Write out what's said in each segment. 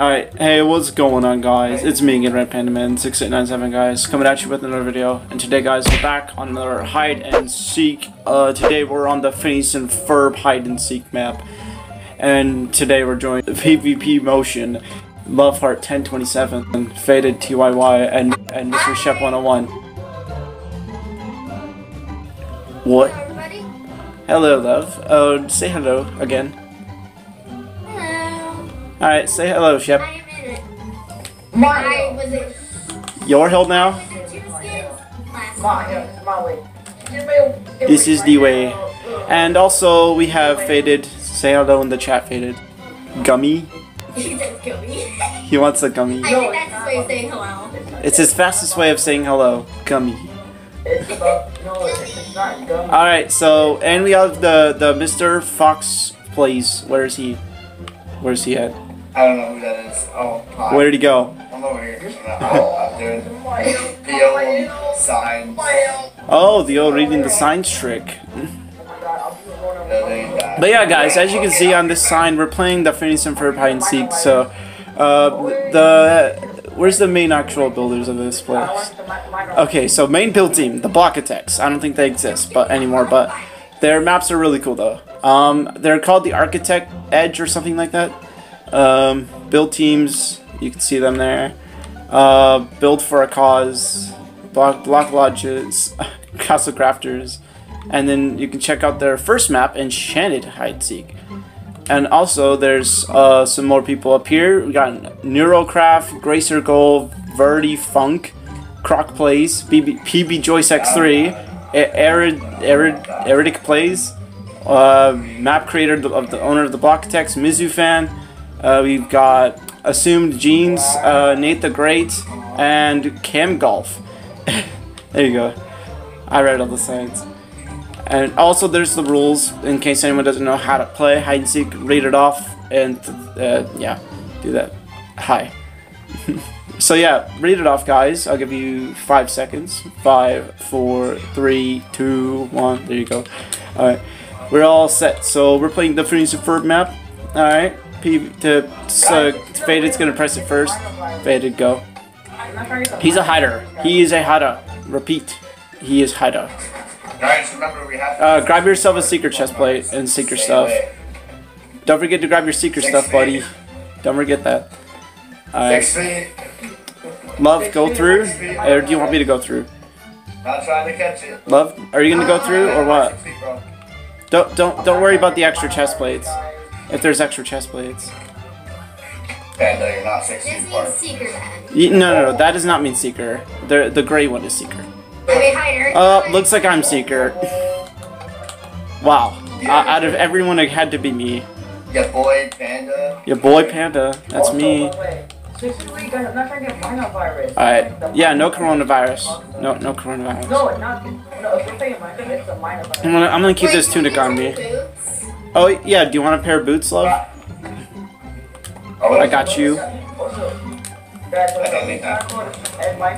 Alright, hey, what's going on, guys? It's me again, RedPandaman6897, guys, coming at you with another video. And today, guys, we're back on another hide and seek. Today we're on the Phineas and Ferb hide and seek map. And today we're joined the PvPMotion, Loveheart1027, and FadedTYY, and Mr. Shep101. What? Everybody? Hello, love. Say hello again. Alright, say hello, Shep. I am in it. Why was it? You're held now? This is the way. And also, we have Faded. Say hello in the chat, Faded. Gummy. He said gummy. He wants a gummy. I think that's his way of saying hello. It's his fastest way of saying hello. Gummy. Alright, so, and we have the Mr. Fox plays. Where is he? Where's he at? I don't know who that is. Oh, hi. Where did he go? I'm over here. I'm doing the old signs. Oh, the old reading the signs trick. But yeah, guys, as you can see on this sign, we're playing the Phineas and Ferb hide and seek. So, where's the main actual builders of this place? Okay, so main build team, the Block Attacks. I don't think they exist, but anymore. But their maps are really cool though. They're called the Architect Edge or something like that. Build teams, you can see them there. Build for a Cause, block lodges, Castle Crafters, and then you can check out their first map, Enchanted Hide Seek. And also there's some more people up here. We got NuroCraft, GracerGoal, VertyFunk, Croc Playz, BB PBJoycex3, EritioPlayz. Map creator of the owner of the Block Attacks, Mizz0uFan. We've got Assumed Jeans, Nate the Great, and Cam Golf. There you go. I read all the signs. And also, there's the rules in case anyone doesn't know how to play hide and seek. Read it off, and yeah, do that. Hi. So yeah, read it off, guys. I'll give you 5 seconds. 5, 4, 3, 2, 1. There you go. All right. We're all set, so we're playing the Phineas and Ferb map. Alright, Faded's gonna press it first. Faded, go. He's a hider. He is a hider. Repeat. He is hider. Grab yourself a secret chest plate and secret stuff. Don't forget to grab your secret stuff, buddy. Don't forget that. Alright. Love, go through? Or do you want me to go through? Not trying to catch it. Love, are you gonna go through or what? Don't worry about the extra chest plates. If there's extra chest plates. No, you're not 16 part. No, that does not mean seeker. The gray one is seeker. Looks like I'm seeker. Wow. Out of everyone, it had to be me. Your boy Panda. Your boy Panda. That's me. Alright. Yeah, no coronavirus. No coronavirus. No, not. No, if you're saying it's a coronavirus. I'm gonna keep this tunic on me. Oh yeah, do you want a pair of boots, love? I got you.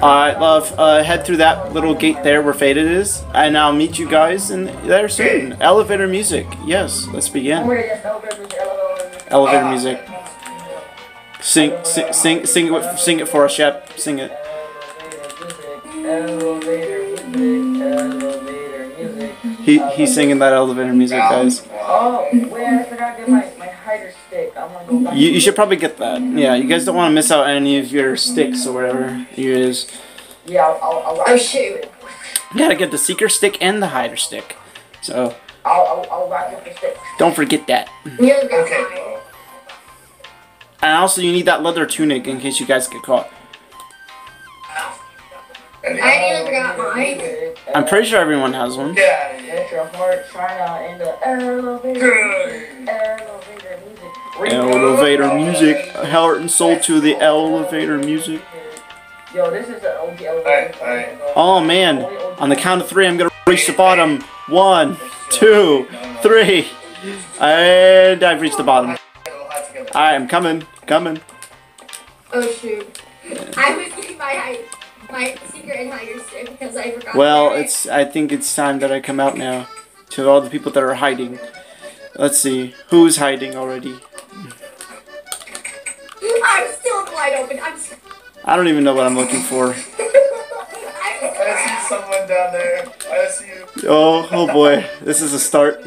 Alright, love. Head through that little gate there where Faded is, and I'll meet you guys in there soon. Elevator music. Yes, let's begin. Elevator music. Sing it for us, Shep. Sing it. He's singing that elevator music, guys. Oh, wait, I forgot to get my hider stick. I'm gonna go back. You should probably get that. Yeah, you guys don't want to miss out any of your sticks or whatever it is. Yeah, I'll shoot. You gotta get the seeker stick and the hider stick. So. I'll rock with the stick. Don't forget that. Okay. And also, you need that leather tunic in case you guys get caught. I even got mine. I'm pretty sure everyone has one. Yeah. Elevator music. Heart and soul to the elevator music. Yo, this is the OG elevator. Alright. Oh man! On the count of 3, I'm gonna reach the bottom. 1, 2, 3, and I've reached the bottom. I am coming. Oh shoot! I was getting my secret and hider stick because I forgot. Well, I think it's time that I come out now to all the people that are hiding. Let's see who's hiding already. I'm still wide open. I don't even know what I'm looking for. I see someone down there. I see you. Oh, oh boy. This is a start.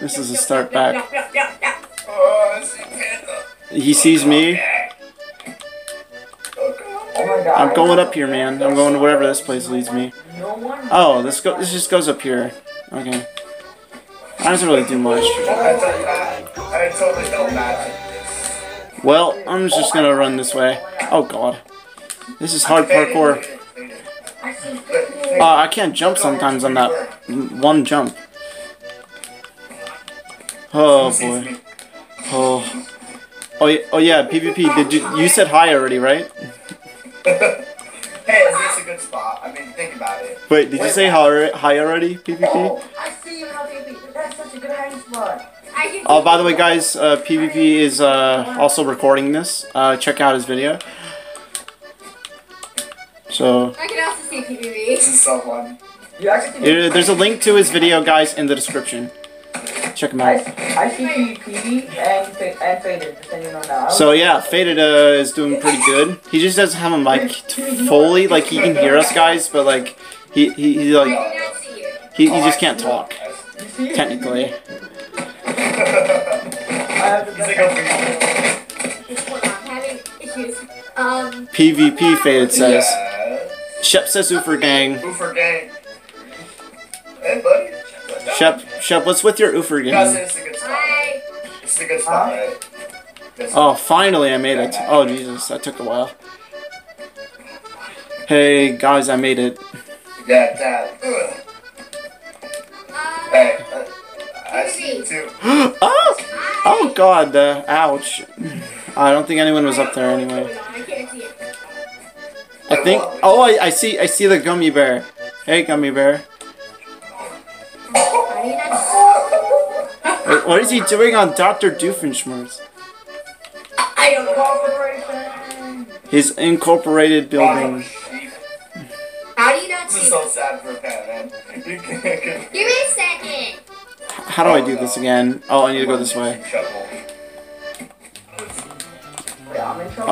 This is a start back. Oh, I see Panda. He sees me. I'm going up here, man. I'm going to wherever this place leads me. Oh, this just goes up here. Okay. I doesn't really do much. Well, I'm just gonna run this way. Oh god. This is hard parkour. I can't jump sometimes on that one jump. Oh boy. Oh. Oh yeah, PvP, did you said hi already, right? Hey, is this a good spot? I mean, think about it. Wait, did you say hi already, PvP? Oh, I see you in PvP. That's such a good hiding spot. Oh, by the way, guys, PvP is also recording this. Check out his video. So I can also see PvP. This is so fun. There's a link to his video, guys, in the description. Check him out. I see PvP and Faded. So yeah, Faded is doing pretty good. He just doesn't have a mic fully. Like he can hear us, guys, but like he just can't talk technically. PvP Faded says. Yeah. Shep says Oofer gang. Oofer gang. Hey buddy. Shep, what's with your Oofer gang? No, it's a good spot. It's a good spot, right? Oh, finally I made it. Oh Jesus, that took a while. Hey guys, I made it. Yeah, Dad. Hey. I see you too. Oh! Oh god, ouch. I don't think anyone was up there anyway. I think I see the gummy bear. Hey gummy bear. What is he doing on Dr. Doofenshmirtz? I don't know. His incorporated building. How do you not see this? Is so sad for Pat, man. Give me a second. How do I do this again? Oh, I need to go this way.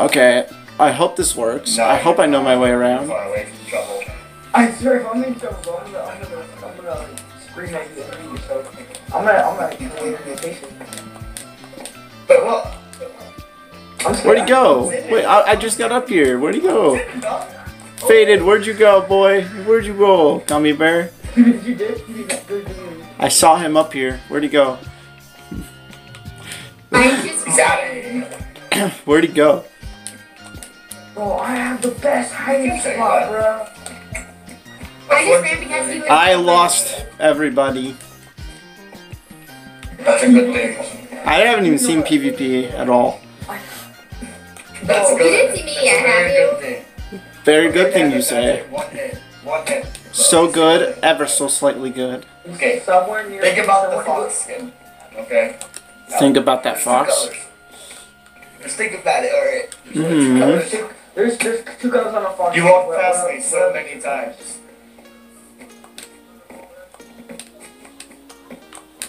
Okay, I hope this works. I hope I know my way around. I swear, if I'm in trouble, I'm gonna scream at you. Where'd he go? Wait, I just got up here. Where'd he go? Faded, where'd you go, boy? Where'd you go, gummy bear? You did? I saw him up here. Where'd he go? Where'd he go? Oh, I have the best hiding spot, bro. I lost everybody. That's a good thing. I haven't even seen PvP at all. That's a good thing. Very good thing you say. So good, ever so slightly good. Okay, somewhere near. Think about the fox skin. Okay. Think about that fox. Just think about it, alright. Mm-hmm. There's two colors on a fox. You walked past me so many times.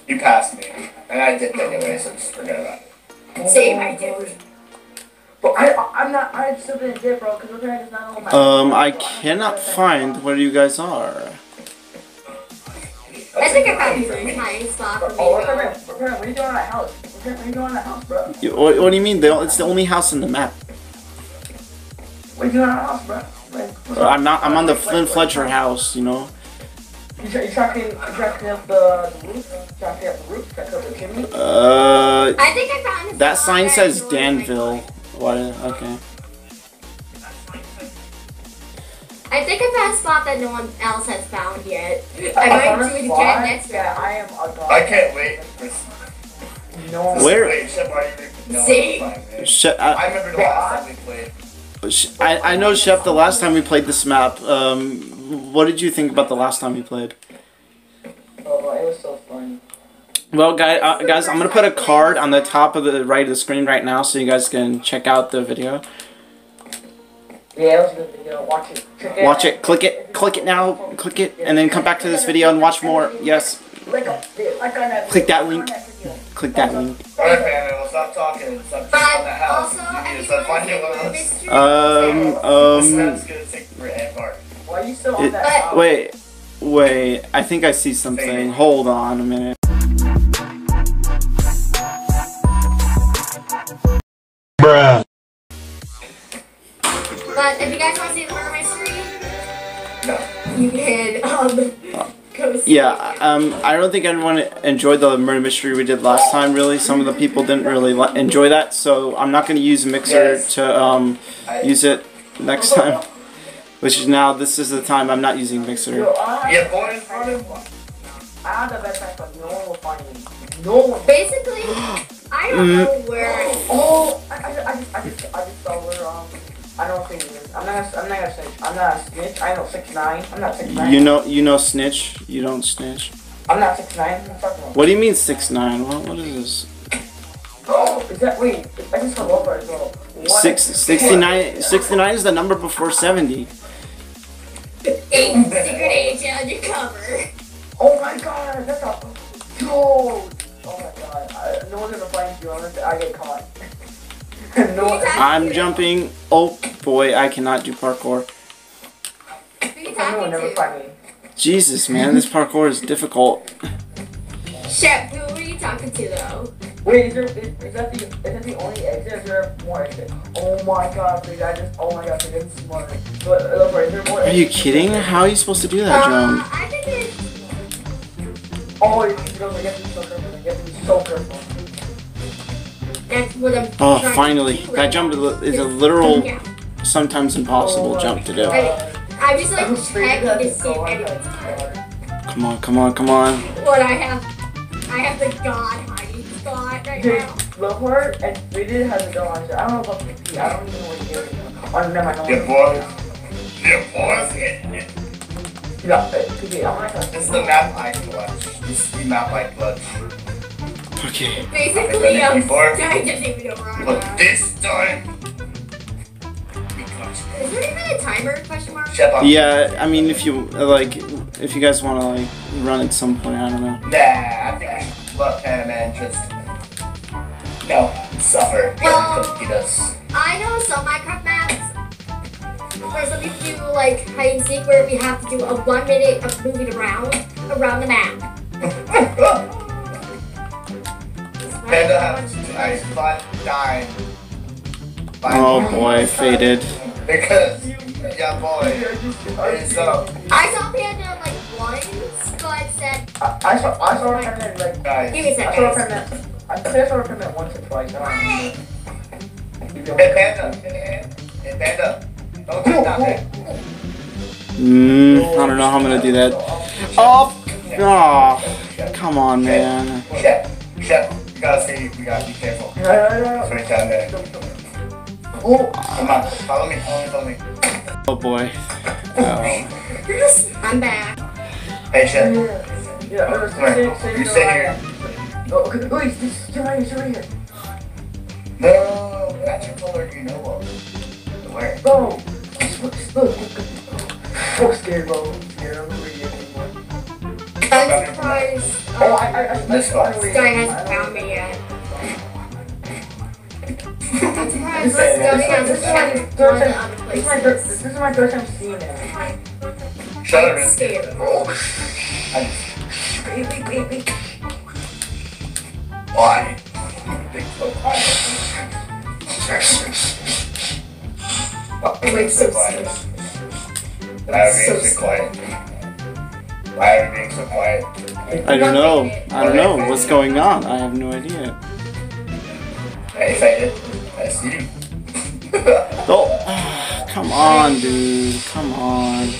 You passed me, and I did anyway, so just forget about it. Same, I did. But I'm still gonna dip, bro, because we're trying to not hold my I cannot find where you guys are. I think I found the hiding spot for me. Oh, what are you doing on that house? Bro? What do you mean? It's the only house in the map. What are you doing on that house, bro? I'm on the Flynn Fletcher house, you know. You're tracking up the roof? Tracking up the roof? Tracking up the chimney? I think I found that sign says Danville. What? Okay. I think I found a spot that no one else has found yet. I might do it again next round. I can't wait. Where? Shep, I remember the last time we played. I know, Shep, the last time we played this map. What did you think about the last time we played? Oh, it was so fun. Well, guys, I'm going to put a card on the top of the right of the screen right now so you guys can check out the video. Yeah, it was a good video. Watch it. Watch it. Click it now. Click it, and then come back to this video and watch more. Yes. Click that link. click that link. Alright, man, we'll stop talking and stop talking about the house. This is gonna take forever. Why are you still on that house? Wait, I think I see something. Hold on a minute. Bruh. But if you guys want to see the murder mystery, no. You can go see. Yeah, I don't think anyone enjoyed the murder mystery we did last time, really. Some of the people didn't really enjoy that, so I'm not going to use Mixer to use it next time. Which is now, this is the time I'm not using Mixer. Yeah, boy, I have the best time, but no one will find me. No one. Basically, I don't know where. Oh, I just saw where I don't think it is. I'm not gonna snitch. I'm not a snitch. I know 6'9". I'm not 6'9". You know snitch. You don't snitch. I'm not 6'9". What do you mean 6'9"? What is this? Oh, is that wait? I just saw over as well. 69 is the number before 70. Secret agent undercover. Oh my god, that's a dude. Oh my god, no one's gonna find you unless I get caught. I'm jumping. Oh boy, I cannot do parkour. Never find me. Jesus, man, this parkour is difficult. Shep, who were you talking to though? Wait, is that the only exit? Or is there more exit? Oh my god, dude, I didn't smart. But is there more exit? Are you kidding? How are you supposed to do that, John? I think it's. Oh, you have to be so careful. You have to be so careful. That's what I'm finally. That jump is a literal, sometimes impossible jump to do. I just like checking to see if anyone's hurt. Come on. What I have the god hiding spot right now. Loveheart and Freedom has a god hunter. I don't know about PP. I don't even know what you're doing. Oh, never mind. Your boy's hitting it. Yeah, this is the map I clutch. Okay. Basically, I'm I didn't even know where I was. But this time... Is there even a timer, question mark? Yeah, I mean, if you guys want to, run at some point, I don't know. Nah, I think I should love Panaman just... suffer. Well, he does. I know some Minecraft maps where something to do, like, hide and seek, where we have to do a 1 minute of moving around the map. Oh boy, faded. Because, yeah boy, it's I saw Panda like once, but I said... I saw Panda like... Guys. Give me a second. I saw Panda once or twice. Hey! Hey Panda! Don't do that. I don't know how I'm gonna do that. Oh! Come on, man. Shut up. You gotta save, you gotta be careful. Yeah. So down there. Oh, come on, follow me. Oh boy. I'm back. Hey, Shep. Yeah, you sit here. Oh, okay, wait, stay right here. No, that's your color, you know what. Where? Bro, look. So scared, bro. I'm scared, I'm over here. I'm surprised. Oh, this guy hasn't found me yet. I'm surprised this guy hasn't found other places. This is my first time seeing it. Shut up. I'm scared. Wait. Why? Why are you so quiet? Why are we being so quiet? I don't know. What's going on? I have no idea. Hey, Faded. I see you. Oh, come on, dude. Come on.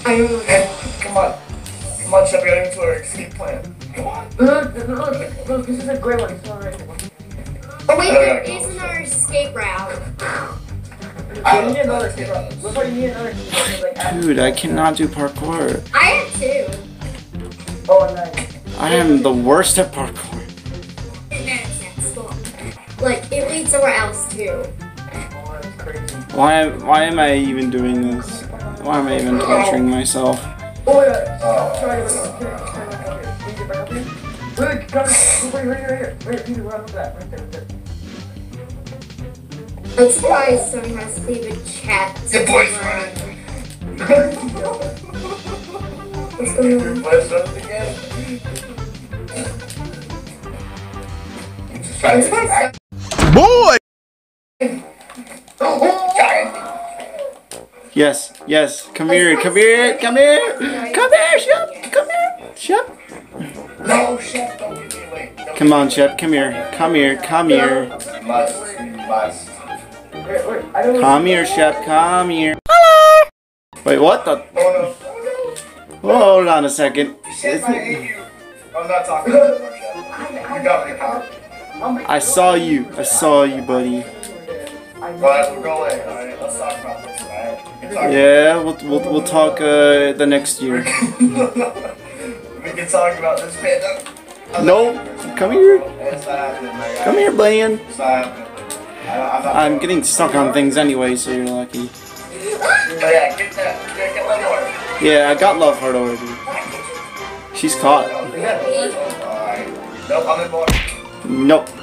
Come on, Shep, we got into our escape plan. Come on. Look, this is a great one. It's not right. Oh, wait, there is another escape route. Dude, I cannot do parkour. I am too. Oh, nice. I am the worst at parkour. Like, it leads somewhere else too. Why am I even doing this? Why am I even torturing myself? Oh yeah. Really, wait, right there. I'm surprised someone has to leave a chat. The boy's running. What's going on? Boy! Yes, come here, Shep! No, Shep, don't give me away. Come on, Shep, come here. You must. Wait, I don't come here, Shep. Hello! Wait, what the? Oh, no. Well, hold on a second. I'm not talking about you. I saw you, buddy. We'll go away. Alright, let's talk about this, alright? Yeah, we'll talk the next year. We can talk about this panda. No, come here. Come here, Bland. I'm getting stuck on things anyway, so you're lucky. Oh yeah, get that. Get my door. Yeah, I got Loveheart already. She's caught. Nope. Get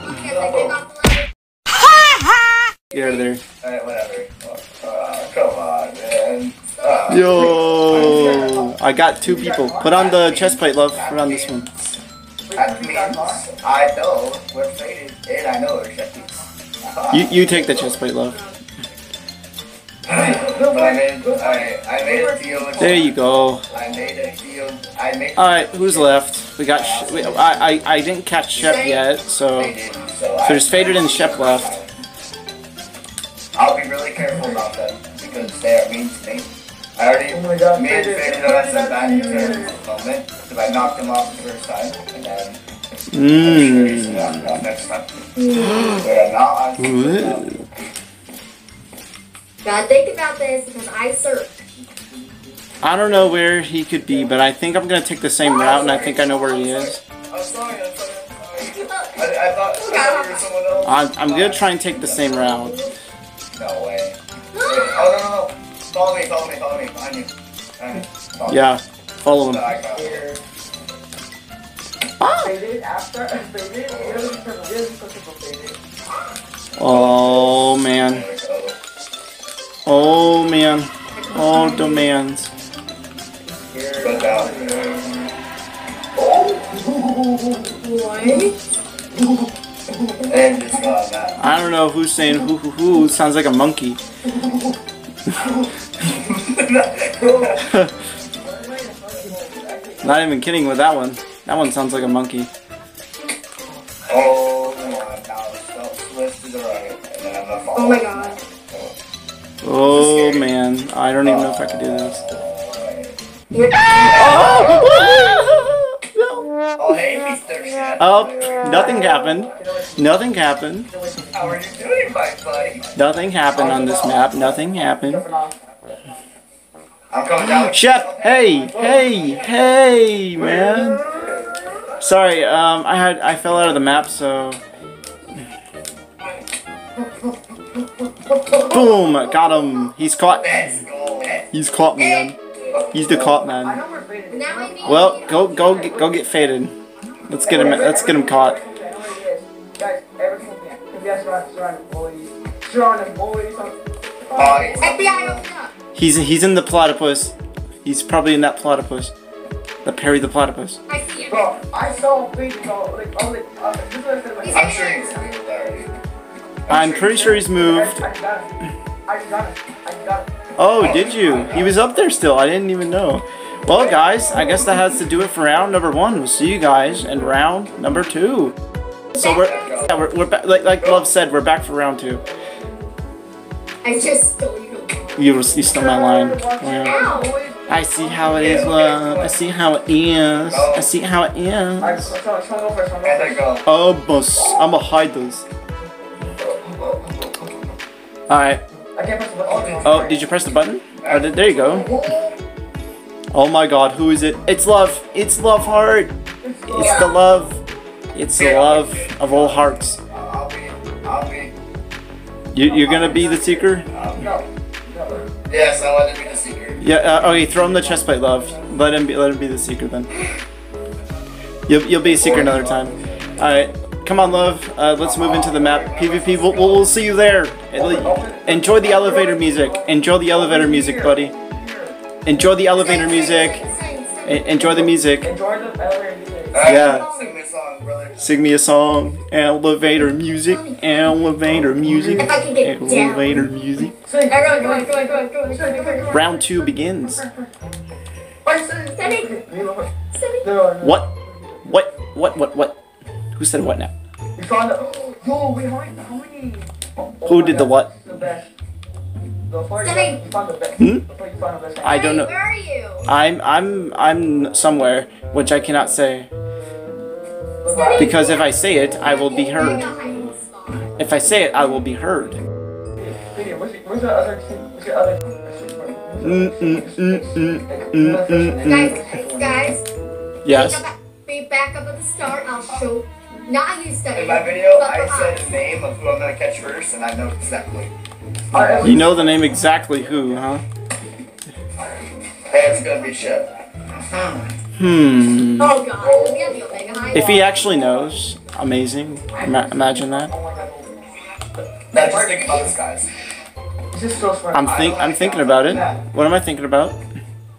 out of there. Alright, whatever. Come on, man. Yo! I got two people. Put on the chest plate, love. Put on this one. That means I know we're faded, and I know we're shifting. You take the chest plate, love. I made a deal. There you go. Alright, who's left? We got. I didn't catch Shep yet, so there's Faded and Shep left. I'll be really careful about them because they are mean to me. I already made Faded on some bad terms moment because I knocked him off the first time and then. I'm sure he's gonna knock off next time. But I'm not on. Gotta think about this because I surf. I don't know where he could be, but I think I'm gonna take the same route, and I think I know where he is. I'm gonna try and take the same route. No way. Oh no! Follow me! Behind you. Yeah, follow him. Oh man. All demands. I don't know who's saying who sounds like a monkey. Not even kidding with that one. That one sounds like a monkey. Oh my god. Oh man, I don't even know if I could do this. Oh, hey, Mr. Shep. Oh, nothing happened. How are you doing, my buddy? Nothing happened on this map. I'm coming down. Shep, hey, man. Sorry, I fell out of the map, so. Boom! Got him! He's caught! He's caught, man. He's the caught man. Well, go get Faded. Let's get him caught. He's in the platypus. He's probably in that platypus. The Perry the platypus. Bro, I saw Faded. I'm sure he's in there. I'm pretty sure he's moved. I got it. Oh, did you? He was up there still. I didn't even know. Well, guys, I guess that has to do it for round number 1. We'll see you guys in round number 2. So we're back. Like Love said, we're back for round 2. I just stole you. You stole my line. Wow. I see how it is, Love. I see how it is. Oh, boss. I'm gonna hide this. Alright. Oh, did you press the button? Oh, there you go. Oh my god, who is it? It's Love! It's Loveheart! It's the love. It's the love of all hearts. You're gonna be the seeker? Yes, I want to be the seeker. Yeah, okay, throw him the chestplate, Love. Let him be the seeker then. You'll be a secret another time. Alright, come on, love. Let's move into the map. PvP, we'll see you there. Enjoy the elevator music. Enjoy the elevator music, buddy. Enjoy the elevator music. Enjoy the music. Enjoy the elevator music. Yeah. Sing me a song, brother. Sing me a song. Elevator music. Elevator music. Elevator music. Round 2 begins. What? Who said what now? Who did the what? I don't know. Where are you? I'm somewhere, which I cannot say. Because if I say it, I will be heard. If I say it, I will be heard. Guys. Yes. Be back up at the start. I'll show. Not you study. In my video, I said the name of who I'm gonna catch first, and I know exactly. You know the name exactly who, huh? Hey, it's gonna be Shep. Hmm. Oh God. If he actually knows, amazing. Imagine that. That's just thinking about this, guys. I'm thinking about it. What am I thinking about?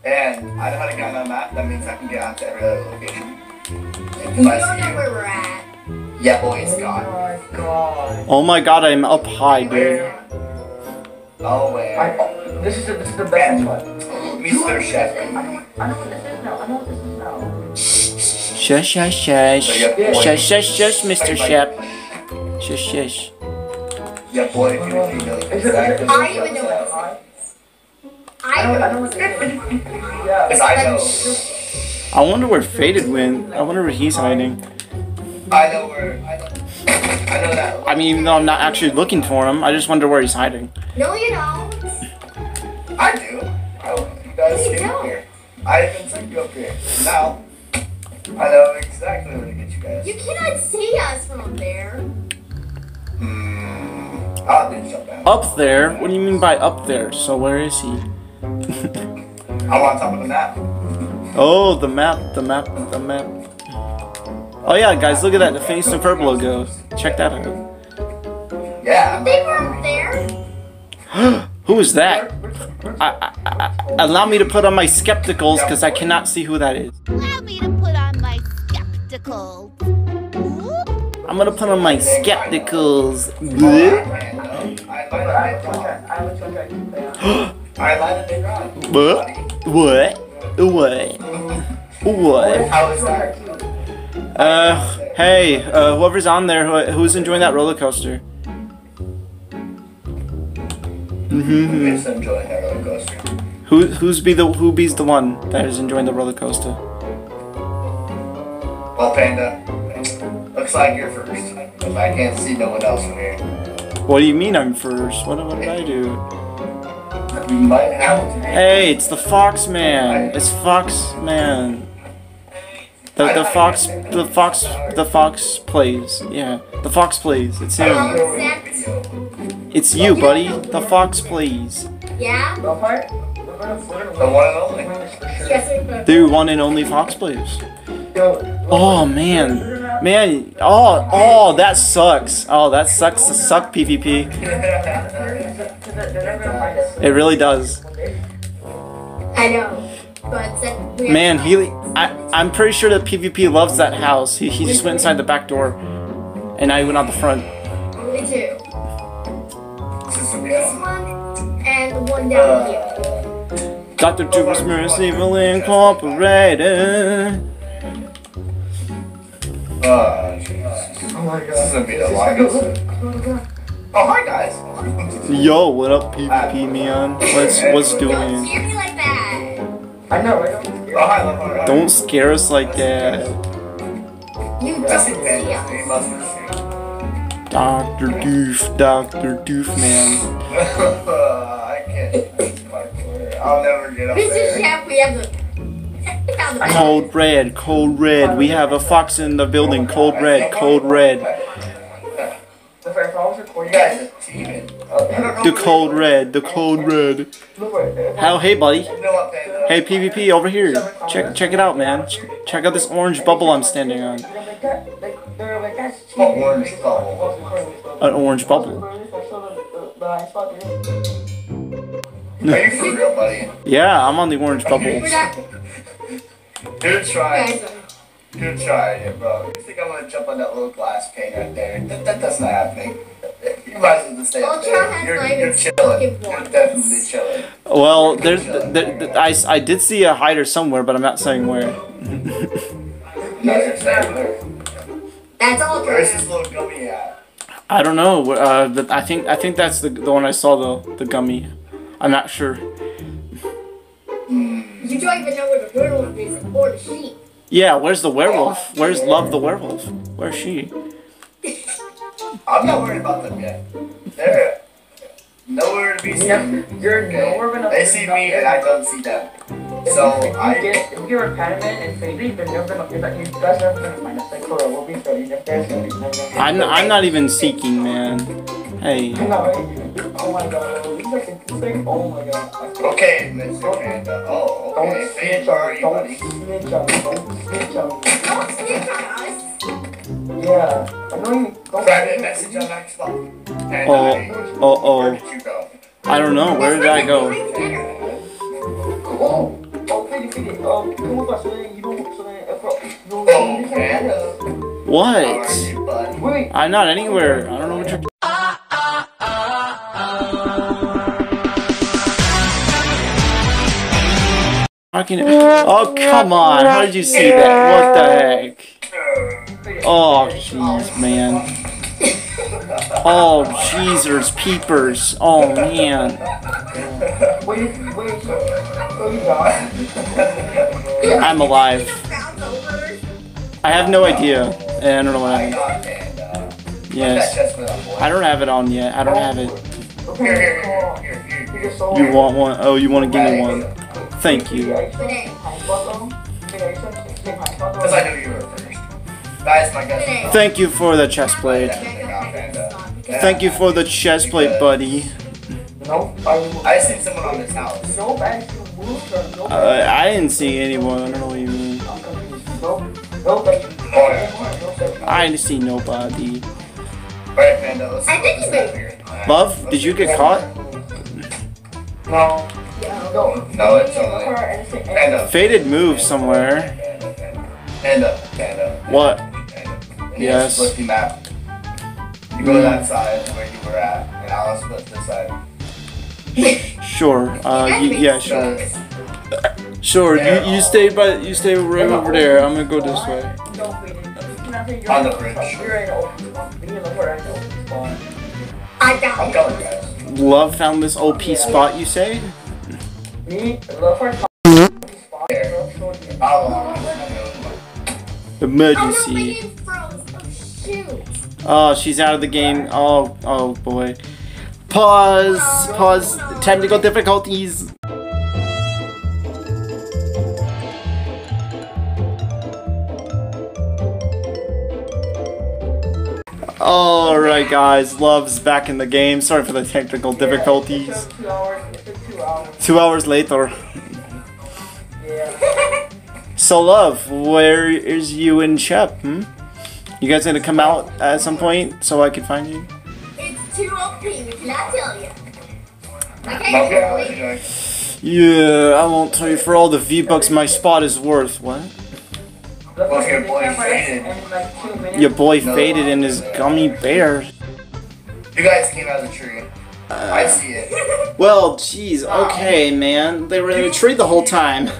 And I know how to get on that map. That means I can get out to every other location. You don't know where we're at. Yeah, boy, it's gone. Oh my God, I'm up high, dude. Oh wait. This is the best one. Mr. Shep. I know what this is now. Shush, shush, shush. Shush, shush, shush, Mr. Shep. Shush, shush. Yeah, boy, you know exactly. I even know what this is. I know what this is. I wonder where Faded went. I wonder where he's hiding. I know that. I mean, even though I'm not actually looking for him, I just wonder where he's hiding. No, you don't. I do. You guys came up here. I even took you up here. Now, I know exactly where to get you guys. You cannot see us from there. I'll do something. Up there? What do you mean by up there? So where is he? I'm on top of the map. Oh, the map, the map, the map. Oh yeah, guys, look at that, the Phineas and Ferb logo. Check that out. Yeah. They weren't there. Who is that? Allow me to put on my skepticals, because I cannot see who that is. Allow me to put on my skepticals. I'm gonna put on my skepticals. What? Hey, whoever's on there, who's enjoying that roller coaster? Who's the one that is enjoying the roller coaster? Well, Panda, looks like you're first, because I can't see no one else from here. What do you mean I'm first? What did I do? You might have to. Hey, it's the Fox Man. It's Fox Man. The Fox plays. Yeah, the Fox plays. It's him. It's you, buddy. The Fox plays. Yeah. The one and only. The one and only Fox plays. Oh man, man. Oh, that sucks. Oh, that sucks to suck PvP. It really does. I know. Man, I'm pretty sure that PvP loves that house. He just went inside the back door, and I went out the front. Me too. This one and one down here. Dr. Doofenshmirtz Evil Incorporated. Oh my God. This is gonna be the longest. Oh hi guys. Yo, what up, PvP man? What's doing? I know, I don't scare us like that. You just see Dr. Doof, man. I can't. I'll never get up there. Cold red. We have a fox in the building. Cold red, cold red. The cold red, the cold red. How, hey, buddy. Hey, PvP, over here. Check it out, man. Check out this orange bubble I'm standing on. An orange bubble. Are you for real, buddy? Yeah, I'm on the orange bubble. Good try. Good try, bro. You think I want to jump on that little glass pane right there? That's not happening. You might as well just stay up there. You're chilling. You're definitely chilling. Well, there's, I did see a hider somewhere, but I'm not saying where. No, you're saying where. That's all. Where's this little gummy at? I don't know. But I think that's the one I saw though. The gummy. I'm not sure. You don't even know where the werewolf is or the sheep. Yeah, where's the werewolf? Where's Love the werewolf? Where's she? I'm not worried about them yet. They're nowhere to be seen. Yeah, you're nowhere. They see me and I don't see them. So if you're a Padaman and Sadie, then you're gonna be like, you guys are gonna find us. Like, we'll be studying if there's gonna be something. I'm not even seeking, man. Hey. Oh my god. Oh my god. Okay, Mr. Panda. Oh, okay. Fans are you, buddy? Don't snitch on me. Don't snitch on us. Yeah. I know you. Private message on Xbox. And oh. Where did you go? I don't know. Where did I go? Oh, Panda. What? I'm not anywhere. I don't know what you're. Oh, come on, how did you see that? What the heck? Oh, jeez, man. Oh, jeezers, peepers. Oh, man. I'm alive. I have no idea. I don't know what I mean. Yes. I don't have it on yet. I don't have it. You want one? Oh, you want to give me one? Thank you. Thank you for the chest plate. Thank you for the chest plate, buddy. I seen someone on this house. I didn't see anyone. I don't know what you mean. I didn't see nobody. Love, did you get caught? No. No, it's only Panda. Faded move somewhere. Panda. What? And yes. Split the map. You go to that side where you were at, and I'll split this side. Sure. Yeah, sure. Sure. You stay right over there. I'm gonna go this way. On the bridge. I'm going, guys. Love found this OP spot. You say? Emergency. Oh, she's out of the game. Oh boy. Pause. Technical difficulties. Alright guys, Love's back in the game. Sorry for the technical difficulties. It took 2 hours. 2 hours later. Yeah. So Love, where is you and Shep? You guys gonna come out at some point so I can find you? It's too OP, we cannot tell you. Okay. Yeah, I won't tell you for all the V-Bucks my spot is worth. What? Your boy faded in his gummy bear. You guys came out of the tree. I see it. Well, jeez, okay, man. They were in a tree the whole time.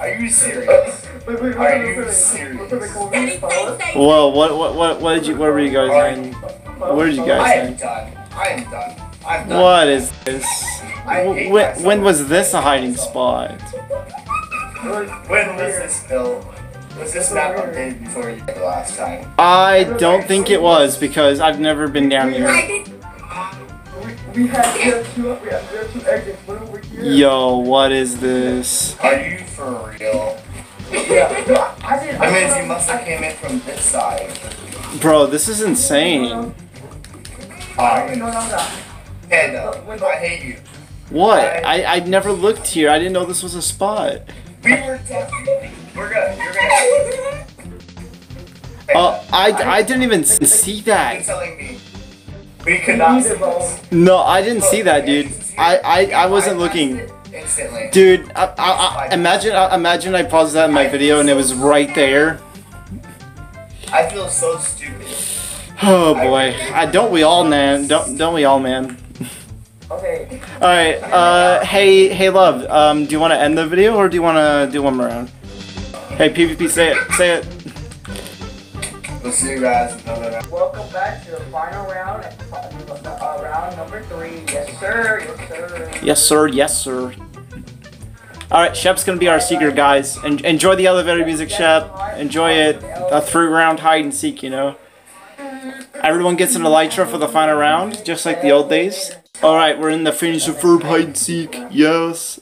Are you serious? Are you serious? Well, what did you? Where were you guys in? Where did you guys in? I am done. What is this? When was this a hiding spot? When was this built? Was this map updated before you did the last time? I don't think it was because I've never been down here. We have two exits. One over here. Yo, what is this? Are you for real? Yeah. I mean, you must have came in from this side. Bro, this is insane. Panda, I hate you. What? I never looked here. I didn't know this was a spot. We were definitely... We're good. You're good. Oh, I didn't even see that. We could not see this. No, I didn't see that, dude. I wasn't looking. Instantly. Dude, imagine I paused that in my video and it was right there. I feel so stupid. Oh boy, don't we all, man? Okay. All right. Hey, love. Do you want to end the video or do you want to do one more round? Hey, PvP, say it. We'll see you guys another round. Welcome back to the final round. Round number 3. Yes, sir. Yes, sir. Yes, sir. Yes, sir. All right, Shep's gonna be our seeker, guys. Enjoy the elevator music, Shep. Enjoy it. A 3-round hide and seek, you know. Everyone gets an elytra for the final round, just like the old days. All right, we're in the Phineas and Ferb hide and seek. Yes.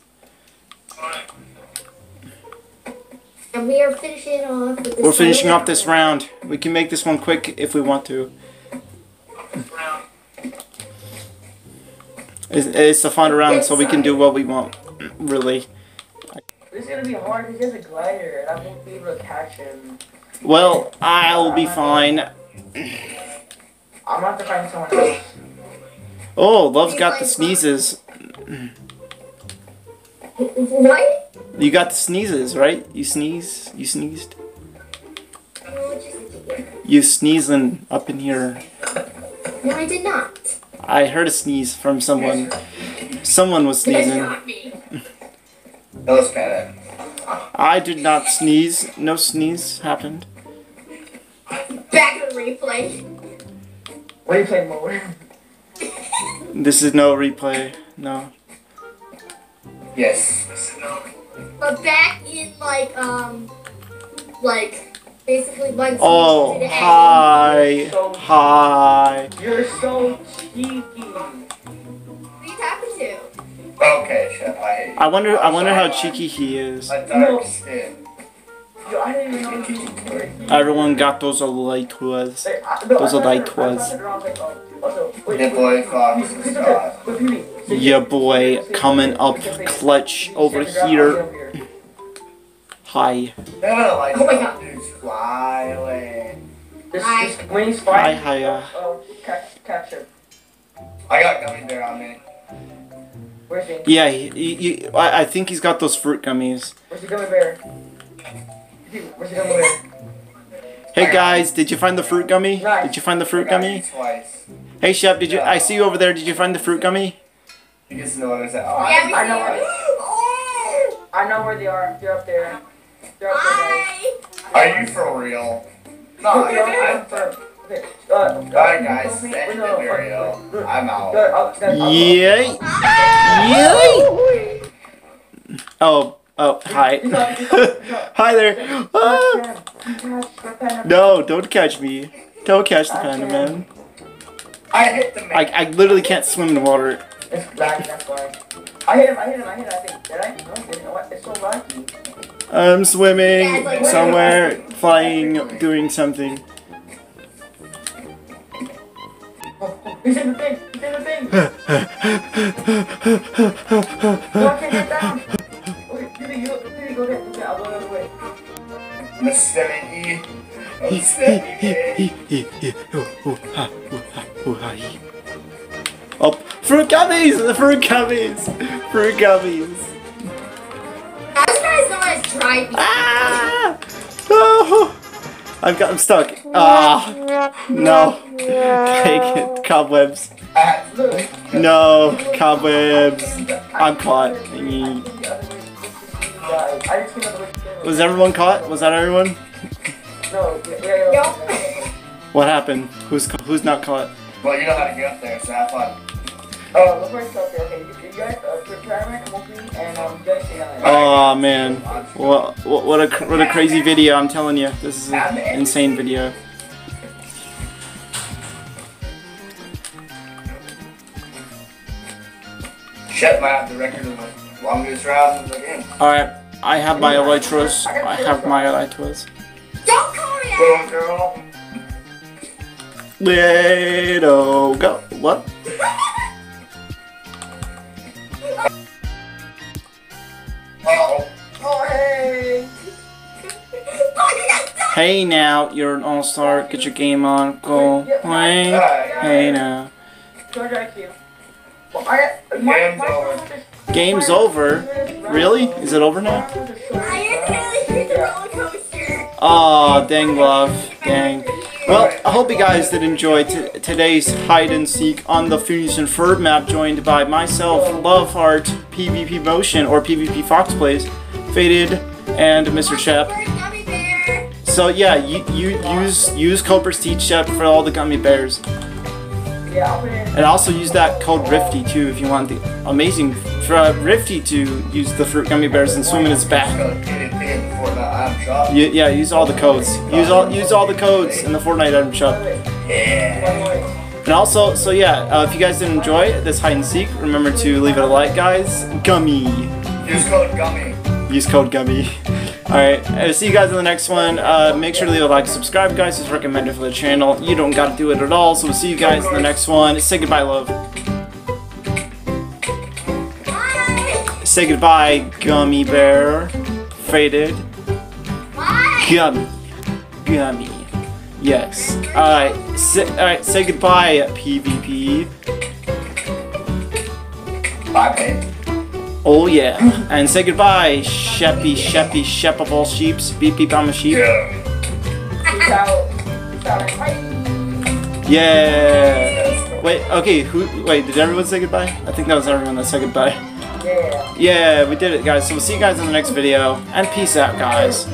And we are finishing off with this. We're finishing off this round. We can make this one quick if we want to. It's the final round, so we can do what we want, really. This is gonna be hard because he has a glider, and I won't be able to catch him. Well, I'll be fine. I'm gonna have to find someone else. Oh, Love's got the sneezes. What? You got the sneezes, right? You sneezed. You sneezing up in here. No, I did not. I heard a sneeze from someone. Someone was sneezing. That's not me. That was bad. I did not sneeze. No sneeze happened. Back on replay. Replay mode. This is no replay. No. Yes. But back in like basically like. Oh, hi. You're so cheeky. What are you talking to? Okay, Shep, I hate you. I wonder how cheeky he is. A dark skin. Yo, I didn't even know he was cheeky. Everyone got those elytras. Those elytras. Yeah, boy, Fox is gone. Yeah, boy, coming up clutch over here. Hi. Oh my god. Hi, hiya. Oh, catch him. I got gummy bear on me. Where's he? Yeah, I think he's got those fruit gummies. Where's the gummy bear? Where's the gummy bear? Hey guys, did you find the fruit gummy? Nice. Did you find the fruit gummy? Twice. Hey Shep, did you? I see you over there. Did you find the fruit gummy? You just know what I said. I know where they are. They're up there. They're up there. Are you for real? No, I'm for. Alright guys, that's the video. I'm out. Yay! Yay! Oh, hi. Hi there. Ah. No, don't catch me. Don't catch the panda man. I literally can't swim in the water. It's black, that's why. I hit him, I think. Did I? No, I didn't. It's so wacky. I'm swimming somewhere, flying, doing something. He's in the thing! He's in the thing! No, I can't get down! Okay, Billy, go get it. I'll go the other way. Mr. E. Oh, fruit gummies! The fruit gummies! I was trying to know I was driving. Ah! Oh! I'm stuck. Ah! No. Take it. Cobwebs. No. Cobwebs. I'm caught. Was everyone caught? Was that everyone? No. What happened? Who's not caught? Well, you know how to get up there, so have fun. Oh, look where it's up there. Okay, you guys prepare my cooking and oh man, what a crazy video! I'm telling you, this is an insane video. Shep might have the record of the longest round of the game. All right, I have my elytras. Don't call me out. Girl. Little go. What? Hey now, you're an all-star, get your game on, go play. Hey now. Game's over? Really? Is it over now? Aw, dang love, dang. Well, I hope you guys did enjoy today's hide and seek on the Phineas and Ferb map, joined by myself, Loveheart, PvPMotion, or PvP Fox Plays, Faded, and Mr. Shep. So yeah, use code PrestigeShep for all the gummy bears. And also use that code Rifty too if you want the amazing Rifty to use the fruit gummy bears and swim in its back. Yeah, use all the codes. Use all the codes in the Fortnite item shop. And also, so yeah, if you guys did enjoy this hide and seek, remember to leave it a like, guys. Gummy. Use code Gummy. Use code Gummy. Alright, I'll see you guys in the next one. Make sure to leave a like, subscribe, guys. It's recommended for the channel. You don't gotta do it at all, so we'll see you guys in the next one. Say goodbye, love. Bye. Say goodbye, gummy bear. Faded. Bye. Gummy. Gummy. Yes. Alright, say goodbye, PvP. Bye, babe. Oh yeah, and say goodbye, Sheppy, of all sheeps, BP Bama sheep. Yeah. Yeah. Wait, okay, wait, did everyone say goodbye? I think that was everyone that said goodbye. Yeah. Yeah, we did it, guys, so we'll see you guys in the next video, and peace out, guys.